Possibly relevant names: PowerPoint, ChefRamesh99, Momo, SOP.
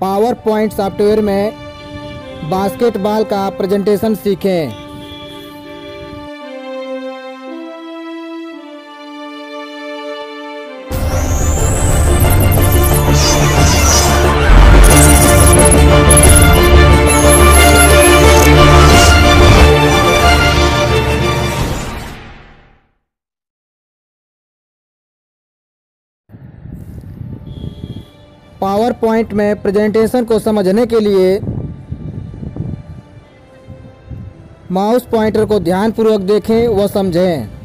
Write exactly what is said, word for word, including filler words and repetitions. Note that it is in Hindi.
पावर पॉइंट सॉफ्टवेयर में बास्केटबॉल का प्रेजेंटेशन सीखें। पावर पॉइंट में प्रेजेंटेशन को समझने के लिए माउस पॉइंटर को ध्यानपूर्वक देखें व समझें।